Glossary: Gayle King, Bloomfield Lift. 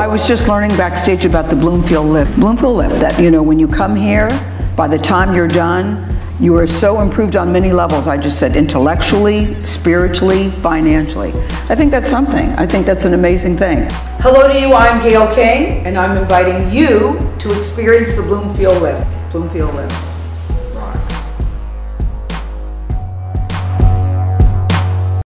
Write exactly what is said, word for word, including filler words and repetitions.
I was just learning backstage about the Bloomfield Lift. Bloomfield Lift, that, you know, when you come here, by the time you're done, you are so improved on many levels. I just said intellectually, spiritually, financially. I think that's something. I think that's an amazing thing. Hello to you, I'm Gayle King, and I'm inviting you to experience the Bloomfield Lift. Bloomfield Lift.